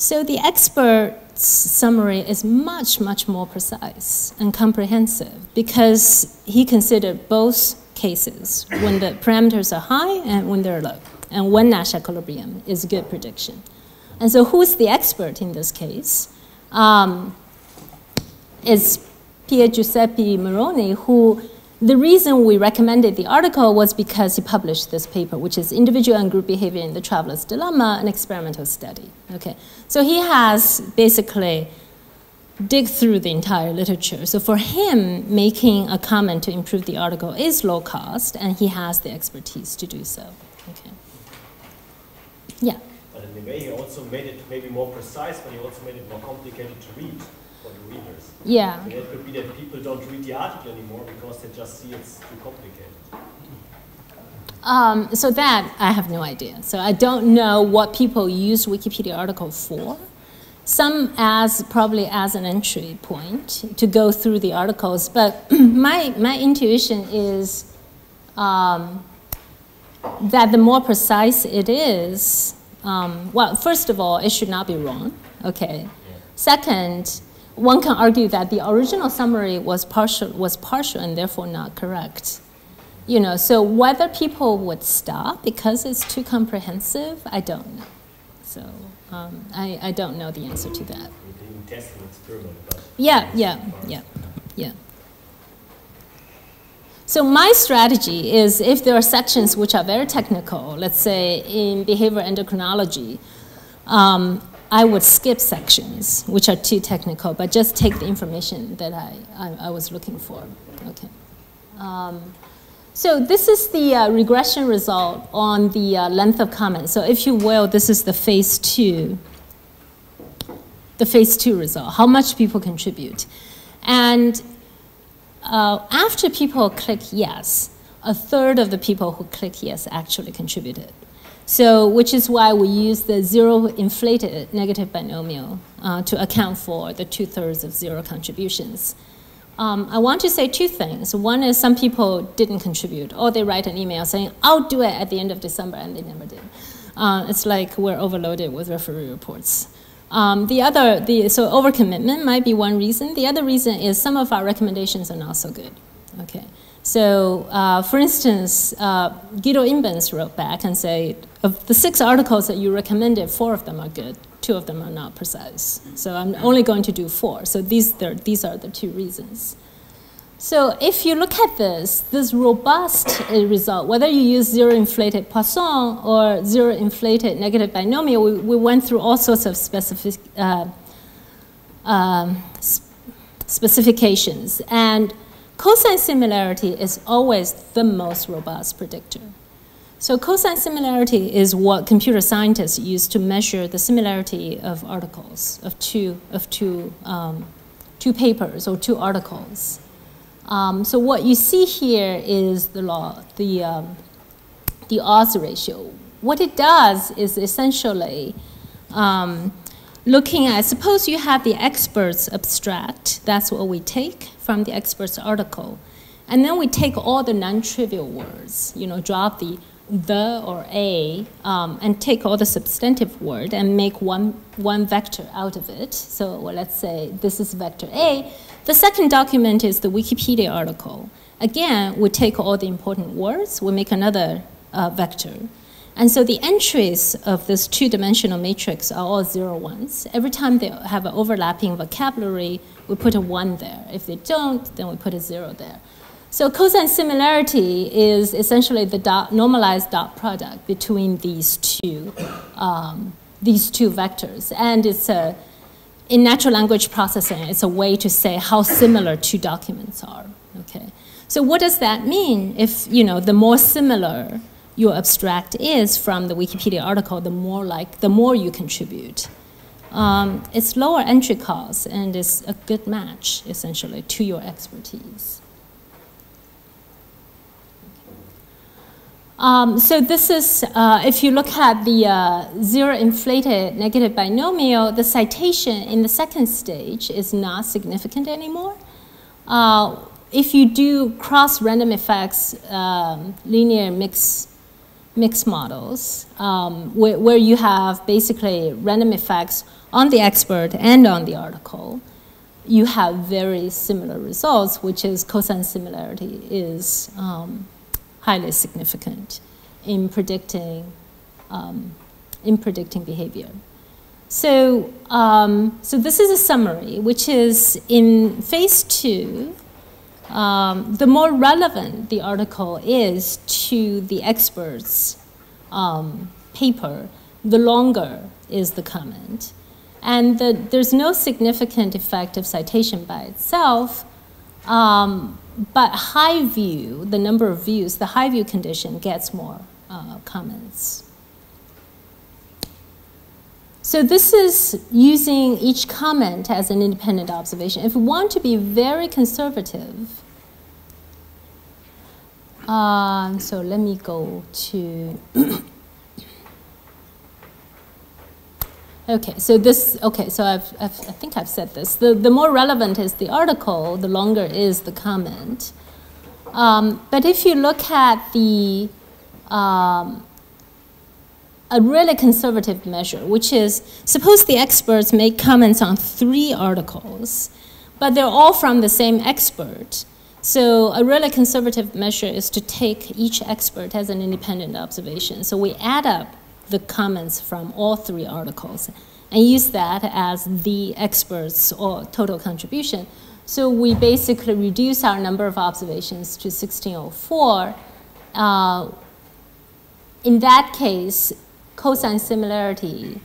So the expert's summary is much, much more precise and comprehensive because he considered both cases, when the parameters are high and when they're low, and when Nash equilibrium is a good prediction. And so who's the expert in this case? Um, it's Pier Giuseppe Moroni, who the reason we recommended the article was because he published this paper, which is Individual and Group Behavior in the Traveler's Dilemma, an experimental study. Okay, so he has basically digged through the entire literature. So for him, making a comment to improve the article is low cost, and he has the expertise to do so. Okay. Yeah. But in a way, he also made it maybe more precise, but he also made it more complicated to read. Readers. Yeah. And it could be that people don't read the article anymore because they just see it's too complicated. Um, so that, I have no idea. So I don't know what people use Wikipedia article for. Some as, probably as an entry point to go through the articles, but my, my intuition is um, that the more precise it is, um, well, first of all, it should not be wrong, okay? Yeah. Second, one can argue that the original summary was partial, was partial and therefore not correct. You know, so whether people would stop because it's too comprehensive, I don't know. So um, I, I don't know the answer to that. We didn't test an experiment. Yeah, yeah, yeah, yeah. So my strategy is if there are sections which are very technical, let's say in behavior endocrinology, um, I would skip sections which are too technical, but just take the information that I, I, I was looking for. Okay. Um, so this is the uh, regression result on the uh, length of comment. So if you will, this is the phase two, the phase two result, how much people contribute. And uh, after people click yes, a third of the people who click yes actually contributed. So, which is why we use the zero inflated negative binomial uh, to account for the two-thirds of zero contributions. Um, I want to say two things. One is some people didn't contribute, or they write an email saying, I'll do it at the end of December, and they never did. Uh, it's like we're overloaded with referee reports. Um, the other, the, so overcommitment might be one reason. The other reason is some of our recommendations are not so good. Okay. So, uh, for instance, uh, Guido Imbens wrote back and said, of the six articles that you recommended, four of them are good, two of them are not precise. So I'm only going to do four. So these, these are the two reasons. So if you look at this, this robust result, whether you use zero-inflated Poisson or zero-inflated negative binomial, we, we went through all sorts of specific, uh, um, specifications. And cosine similarity is always the most robust predictor. So cosine similarity is what computer scientists use to measure the similarity of articles, of two, of two, um, two papers or two articles. Um, so what you see here is the law, the, um, the odds ratio. What it does is essentially um, looking at, suppose you have the expert's abstract, that's what we take from the expert's article. And then we take all the non-trivial words, you know, drop the the or a, um, and take all the substantive word and make one, one vector out of it. So well, let's say this is vector A. The second document is the Wikipedia article. Again, we take all the important words, we make another uh, vector. And so the entries of this two-dimensional matrix are all zero ones. Every time they have an overlapping vocabulary, we put a one there. If they don't, then we put a zero there. So cosine similarity is essentially the dot, normalized dot product between these two, um, these two vectors. And it's a, in natural language processing, it's a way to say how similar two documents are. Okay. So what does that mean? If you know, the more similar your abstract is from the Wikipedia article, the more like the more you contribute. Um, it's lower entry costs, and it's a good match, essentially, to your expertise. Um, so this is, uh, if you look at the uh, zero-inflated negative binomial, the citation in the second stage is not significant anymore. Uh, if you do cross-random effects, um, linear mixed mixed models, um, where, where you have basically random effects on the expert and on the article, you have very similar results, which is cosine similarity is um, highly significant in predicting um, in predicting behavior. So, um, so this is a summary, which is in phase two. Um, the more relevant the article is to the expert's um, paper, the longer is the comment. And the, there's no significant effect of citation by itself, um, but high view, the number of views, the high view condition gets more uh, comments. So this is using each comment as an independent observation. If we want to be very conservative, uh, so let me go to, okay, so this, okay, so I've, I've, I think I've said this. The, the more relevant is the article, the longer is the comment. Um, but if you look at the, um, a really conservative measure, which is, suppose the experts make comments on three articles, but they're all from the same expert. So a really conservative measure is to take each expert as an independent observation. So we add up the comments from all three articles and use that as the expert's or total contribution. So we basically reduce our number of observations to sixteen oh four. Uh, in that case, cosine similarity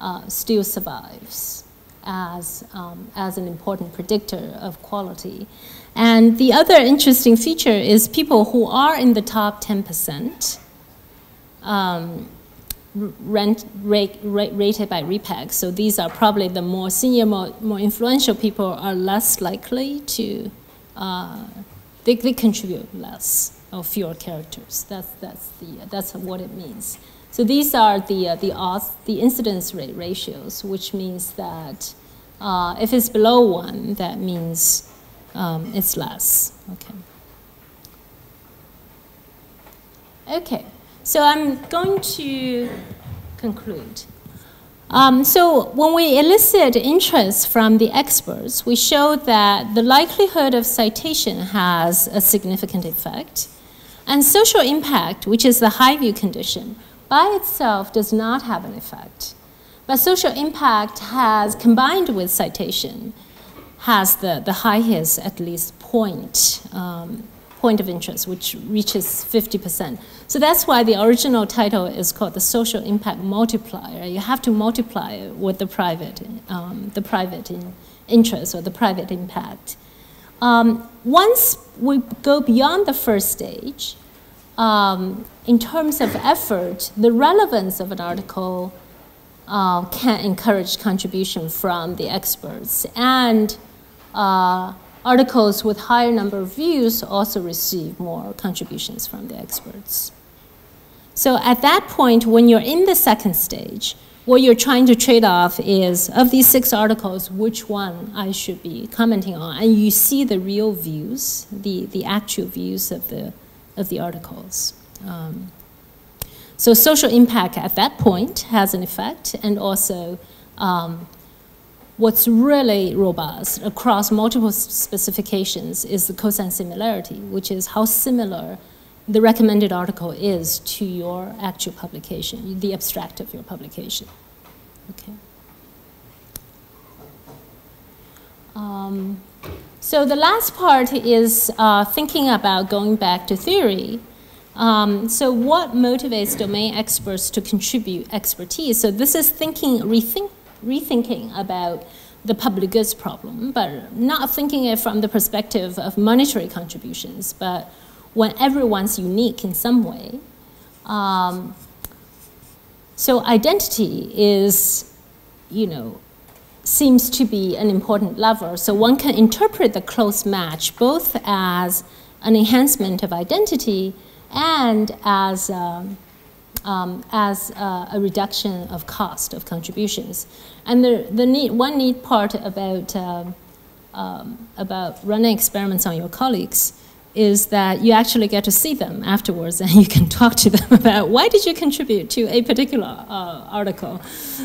uh, still survives as, um, as an important predictor of quality. And the other interesting feature is people who are in the top ten percent um, rent, rate, rate, rated by RePEc. So these are probably the more senior, more, more influential people are less likely to, uh, they, they contribute less or fewer characters. That's, that's, the, that's what it means. So these are the, uh, the, odds, the incidence rate ratios, which means that uh, if it's below one, that means um, it's less. Okay. Okay, so I'm going to conclude. Um, so when we elicit interest from the experts, we show that the likelihood of citation has a significant effect. And social impact, which is the high view condition, by itself does not have an effect. But social impact has, combined with citation, has the, the highest at least point, um, point of interest, which reaches fifty percent. So that's why the original title is called the social impact multiplier. You have to multiply it with the private, um, the private in interest or the private impact. Um, once we go beyond the first stage, Um, in terms of effort, the relevance of an article uh, can encourage contribution from the experts, and uh, articles with higher number of views also receive more contributions from the experts. So at that point, when you're in the second stage, what you're trying to trade off is, of these six articles, which one I should be commenting on, and you see the real views, the, the actual views of the of the articles. Um, so social impact at that point has an effect, and also um, what's really robust across multiple specifications is the cosine similarity, which is how similar the recommended article is to your actual publication, the abstract of your publication. Okay. Um, So the last part is uh, thinking about going back to theory. Um, so what motivates domain experts to contribute expertise? So this is thinking, rethink, rethinking about the public goods problem, but not thinking it from the perspective of monetary contributions, but when everyone's unique in some way. Um, so identity is, you know, seems to be an important lever. So one can interpret the close match both as an enhancement of identity and as a, um, as a, a reduction of cost of contributions. And the, the neat, one neat part about, uh, um, about running experiments on your colleagues is that you actually get to see them afterwards and you can talk to them about why did you contribute to a particular uh, article.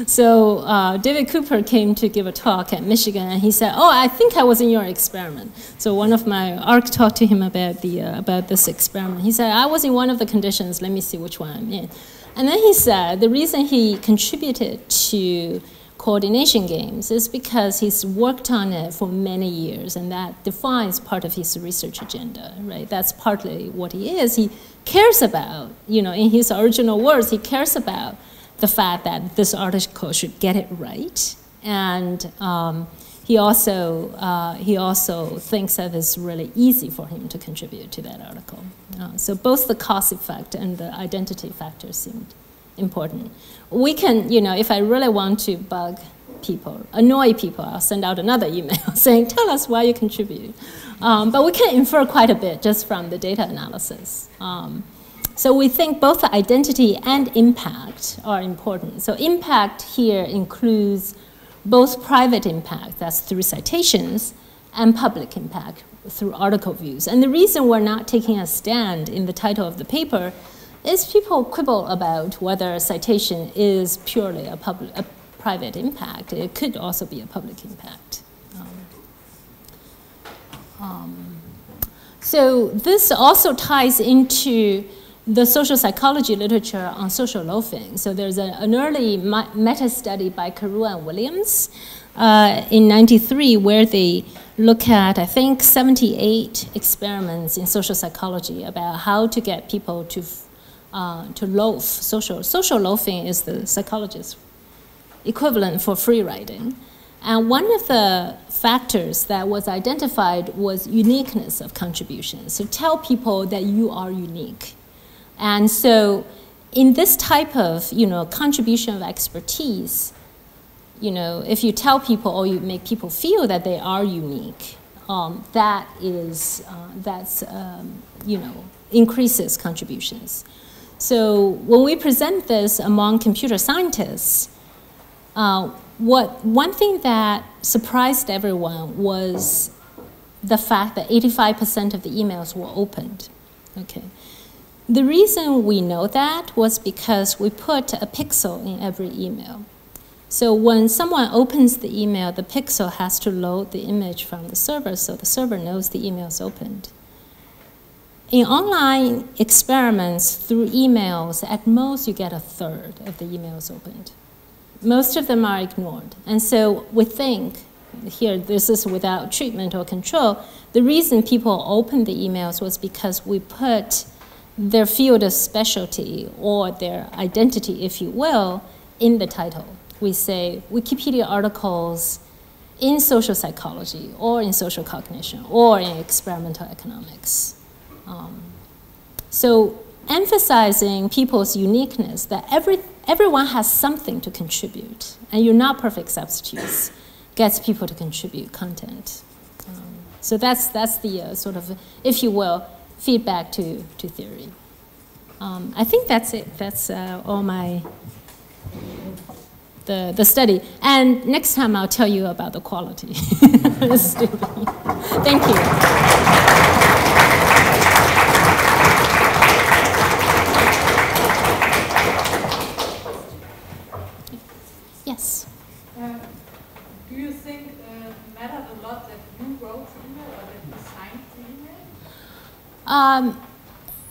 So uh, David Cooper came to give a talk at Michigan and he said, oh, I think I was in your experiment. So one of my ARC talked to him about, the, uh, about this experiment. He said, I was in one of the conditions, let me see which one I'm in. And then he said the reason he contributed to coordination games is because he's worked on it for many years and that defines part of his research agenda, right? That's partly what he is. He cares about, you know, in his original words, he cares about the fact that this article should get it right. And um, he, also, uh, he also thinks that it's really easy for him to contribute to that article. Uh, so both the cost effect and the identity factor seemed important. We can, you know, if I really want to bug people, annoy people, I'll send out another email saying, tell us why you contribute. Um, but we can infer quite a bit just from the data analysis. Um, so we think both the identity and impact are important. So impact here includes both private impact, that's through citations, and public impact through article views. And the reason we're not taking a stand in the title of the paper is people quibble about whether a citation is purely a, public, a private impact. It could also be a public impact. Um, um, so this also ties into the social psychology literature on social loafing. So there's a, an early meta-study by Carew and Williams uh, in ninety-three where they look at, I think, seventy-eight experiments in social psychology about how to get people to Uh, to loaf. Social, social loafing is the psychologist's equivalent for free riding. And one of the factors that was identified was uniqueness of contributions. So tell people that you are unique. And so in this type of, you know, contribution of expertise, you know, if you tell people or you make people feel that they are unique, um, that is, uh, that's, um, you know, increases contributions. So when we present this among computer scientists, uh, what, one thing that surprised everyone was the fact that eighty-five percent of the emails were opened. Okay. The reason we know that was because we put a pixel in every email. So when someone opens the email, the pixel has to load the image from the server, so the server knows the email is opened. In online experiments through emails, at most you get a third of the emails opened. Most of them are ignored. And so we think, here this is without treatment or control, the reason people opened the emails was because we put their field of specialty or their identity, if you will, in the title. We say Wikipedia articles in social psychology or in social cognition or in experimental economics. Um, so emphasizing people's uniqueness, that every, everyone has something to contribute, and you're not perfect substitutes, gets people to contribute content. Um, so that's, that's the uh, sort of, if you will, feedback to, to theory. Um, I think that's it. That's uh, all my, the, the study. And next time I'll tell you about the quality. It's stupid. Thank you. Yes. Um, do you think uh, it mattered a lot that you wrote the email or that you signed the email? Um,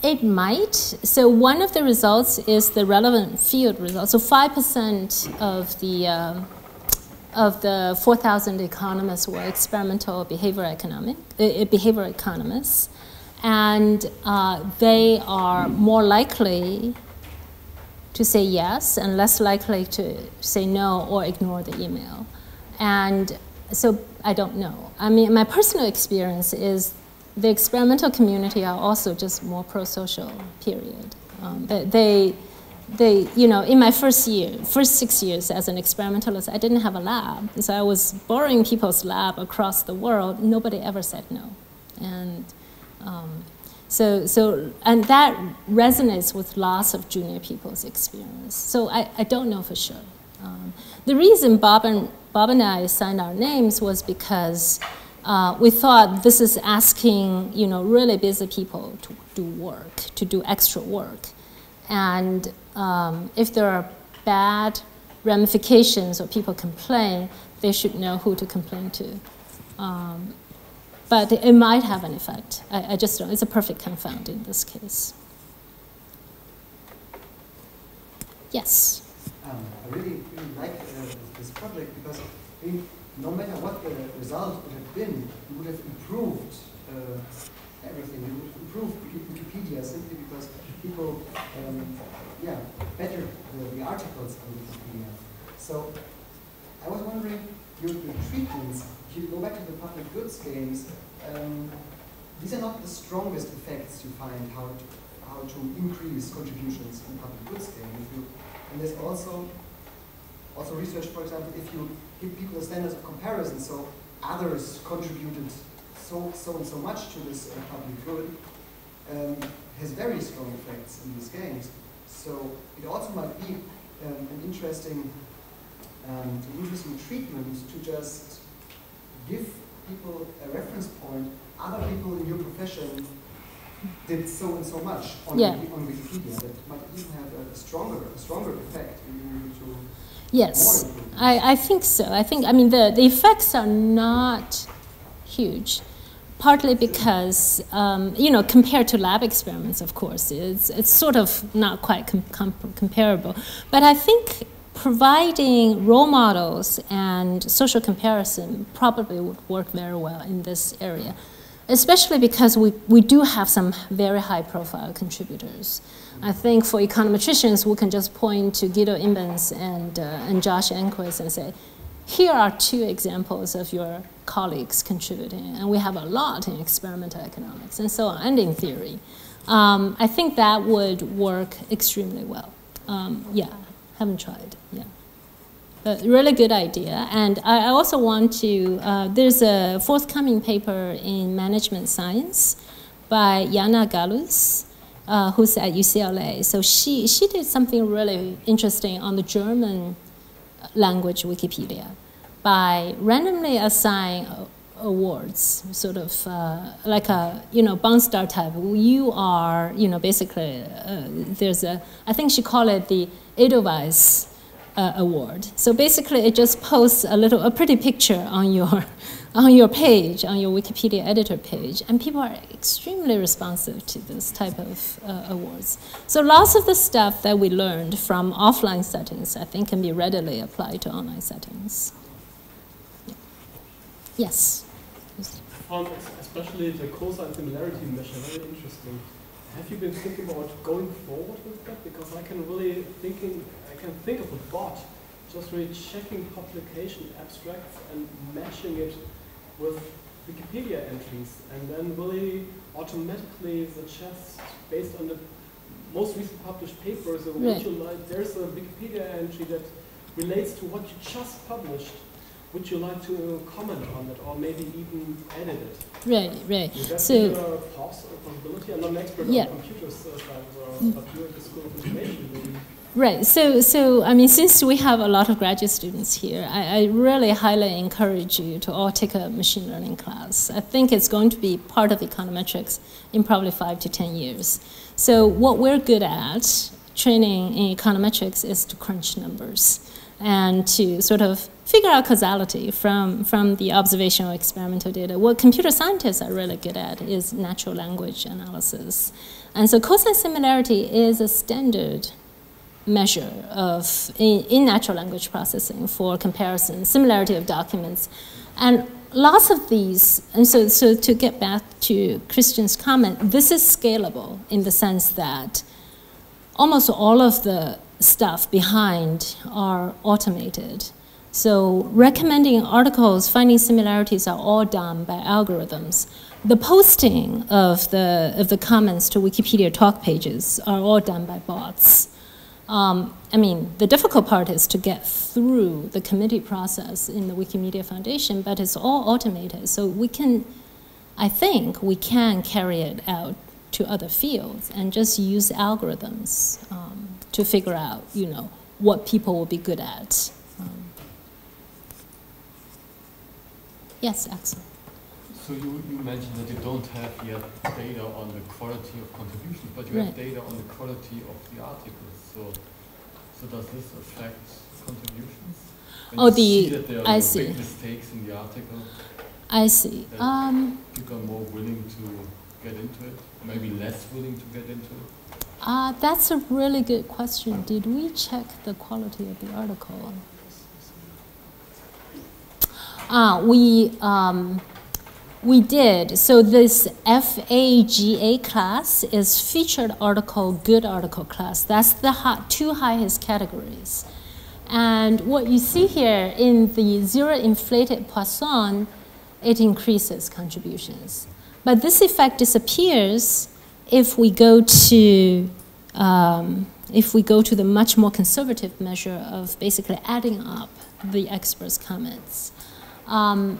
it might. So one of the results is the relevant field result. So five percent of the uh, of the four thousand economists were experimental behavior economic uh, behavior economists, and uh, they are more likely to say yes and less likely to say no or ignore the email. And so I don't know. I mean, my personal experience is the experimental community are also just more pro-social, period. Um, they, they, you know, in my first year, first six years as an experimentalist, I didn't have a lab. And so I was borrowing people's lab across the world. Nobody ever said no. And um, so, so, and that resonates with lots of junior people's experience. So I, I don't know for sure. Um, the reason Bob and, Bob and I signed our names was because uh, we thought this is asking, you know, really busy people to do work, to do extra work. And um, if there are bad ramifications or people complain, they should know who to complain to. Um, but it might have an effect. I, I just don't. It's a perfect confound in this case. Yes? Um, I really, really like uh, this project because I mean, no matter what the result would have been, you would have improved uh, everything. You would improve Wikipedia simply because people, um, yeah, better the, the articles on Wikipedia. So I was wondering, your, your treatments, if you go back to the public goods games, um, these are not the strongest effects you find how to, how to increase contributions in public goods games. If you, and there's also, also research, for example, if you give people the standards of comparison, so others contributed so, so and so much to this uh, public good, Um, has very strong effects in these games. So it also might be um, an interesting, um, an interesting treatment to just give people a reference point. Other people in your profession did so and so much on, yeah. the, on Wikipedia that might even have a stronger, a stronger effect. To yes, I, I think so. I think I mean the the effects are not huge. Partly because, um, you know, compared to lab experiments, of course, it's, it's sort of not quite com com comparable. But I think providing role models and social comparison probably would work very well in this area, especially because we, we do have some very high-profile contributors. I think for econometricians, we can just point to Guido Imbens and, uh, and Josh Angrist and say, here are two examples of your colleagues contributing, and we have a lot in experimental economics and so on, and in theory. Um, I think that would work extremely well. Um, yeah, haven't tried, yeah. But really good idea, and I, I also want to, uh, there's a forthcoming paper in management science by Jana Gallus, uh, who's at U C L A. So she, she did something really interesting on the German language Wikipedia by randomly assigning awards, sort of uh, like a, you know, Bond Star type. You are, you know, basically uh, there's a, I think she called it the Edelweiss uh, award. So basically it just posts a little, a pretty picture on your, on your page, on your Wikipedia editor page, and people are extremely responsive to this type of uh, awards. So lots of the stuff that we learned from offline settings, I think, can be readily applied to online settings. Yes. I found especially the cosine similarity measure very interesting. Have you been thinking about going forward with that? Because I can really thinking I can think of a bot just really checking publication abstracts and matching it with Wikipedia entries, and then really automatically suggests based on the most recent published papers. So right. Like, there's a Wikipedia entry that relates to what you just published. Would you like to comment on it, or maybe even edit it? Right, right. Is that so, a possibility? I'm not an expert yeah. on computers, so mm. but you're at the School of Information. Maybe. Right. So, so I mean, since we have a lot of graduate students here, I, I really highly encourage you to all take a machine learning class. I think it's going to be part of econometrics in probably five to ten years. So, what we're good at training in econometrics is to crunch numbers and to sort of figure out causality from, from the observational experimental data. What computer scientists are really good at is natural language analysis. And so cosine similarity is a standard measure of in, in natural language processing for comparison, similarity of documents. And lots of these, and so, so to get back to Christian's comment, this is scalable in the sense that almost all of the stuff behind are automated. So recommending articles, finding similarities are all done by algorithms. The posting of the, of the comments to Wikipedia talk pages are all done by bots. Um, I mean, the difficult part is to get through the committee process in the Wikimedia Foundation, but it's all automated. So we can, I think, we can carry it out to other fields and just use algorithms um, to figure out, you know, what people will be good at. Um, yes, Axel. So you, you mentioned that you don't have yet data on the quality of contributions, but you right. have data on the quality of the articles. So, so does this affect contributions? When oh, you the see that there are I see. big mistakes in the article. I see. Um, people are more willing to get into it, or maybe less willing to get into it. Uh, that's a really good question. Did we check the quality of the article? Ah, we. Um, We did. So this F A G A class is featured article, good article class. That's the hot, two highest categories. And what you see here in the zero inflated Poisson, it increases contributions. But this effect disappears if we go to um, if we go to the much more conservative measure of basically adding up the experts' comments. Um,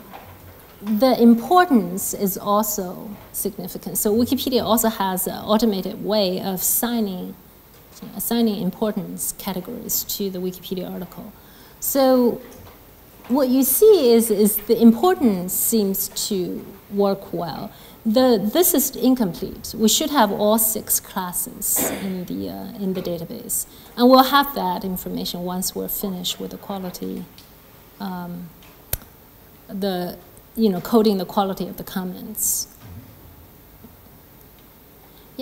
The importance is also significant. So Wikipedia also has an automated way of assigning, you know, assigning importance categories to the Wikipedia article. So what you see is, is the importance seems to work well. The, this is incomplete. We should have all six classes in the, uh, in the database. And we'll have that information once we're finished with the quality, um, the you know, coding the quality of the comments.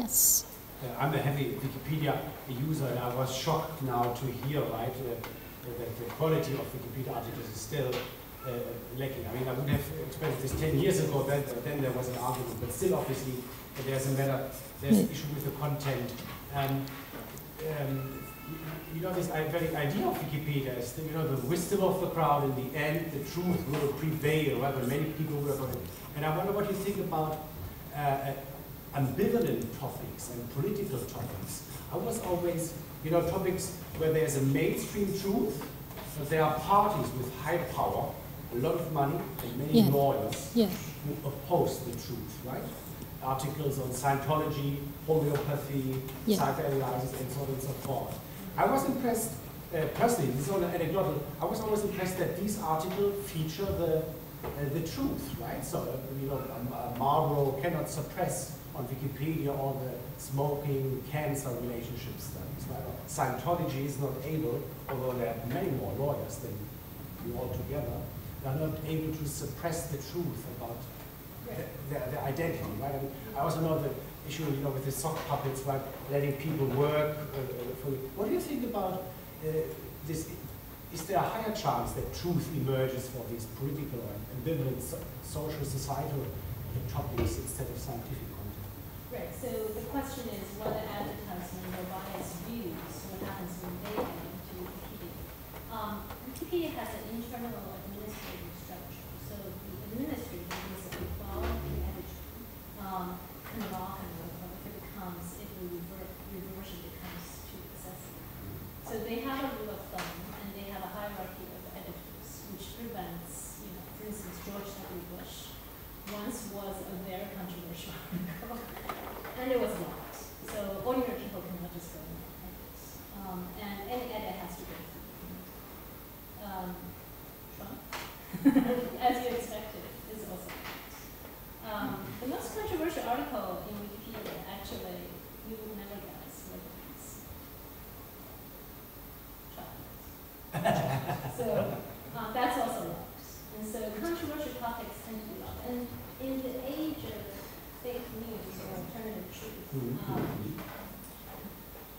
Yes? Uh, I'm a heavy Wikipedia user, and I was shocked now to hear, right, uh, that the quality of Wikipedia articles is still uh, lacking. I mean, I would have expected this ten years ago, then, then there was an argument, but still, obviously, there's a matter, there's an issue with the content. Um, um, You know, this very idea of Wikipedia is, you know, the wisdom of the crowd in the end, the truth will prevail, rather many people will prevail. And I wonder what you think about uh, ambivalent topics and political topics. I was always, you know, topics where there's a mainstream truth, but there are parties with high power, a lot of money, and many yeah. lawyers yeah. who oppose the truth, right? Articles on Scientology, homeopathy, yeah. psychoanalysis, and so on and so forth. I was impressed, uh, personally, this is all anecdotal, I was always impressed that these articles feature the, uh, the truth, right? So, uh, you know, um, uh, Marlboro cannot suppress on Wikipedia all the smoking, cancer relationship studies, right? Or Scientology is not able, although there are many more lawyers than you all together, they are not able to suppress the truth about their, their identity, right? I mean, I also know that issue, you know, with the sock puppets, right? Letting people work. Uh, for, what do you think about uh, this? Is there a higher chance that truth emerges for these political and ambivalent so social, societal topics instead of scientific content? Right. So the question is whether advertising or biased views, what happens when they come to Wikipedia? Um, Wikipedia has an internal administrative structure, so the administrator is a follow the editor. Um, kind of all So they have a rule of thumb, and they have a hierarchy of editors, which prevents, you know, for instance, George W. Bush once was a very controversial article, and it was not. So ordinary people cannot just go and edit. Um, and any edit has to go through. Um, Trump, as you expected, is also not. Um, the most controversial article in Wikipedia, actually, you will never get. So um, that's also locked. And so controversial topics tend to be locked. And in the age of fake news or alternative truth, um,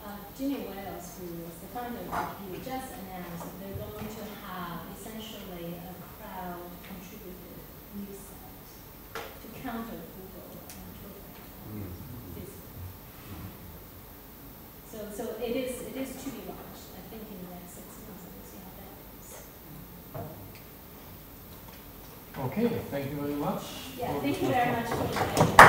uh, Jimmy Wales, who was the founder of Wikipedia, just announced that they're going to have essentially a crowd contributed news site to counter Google and Twitter. So, so it is it is to be locked. Okay, thank you very much. Yeah, thank you very much.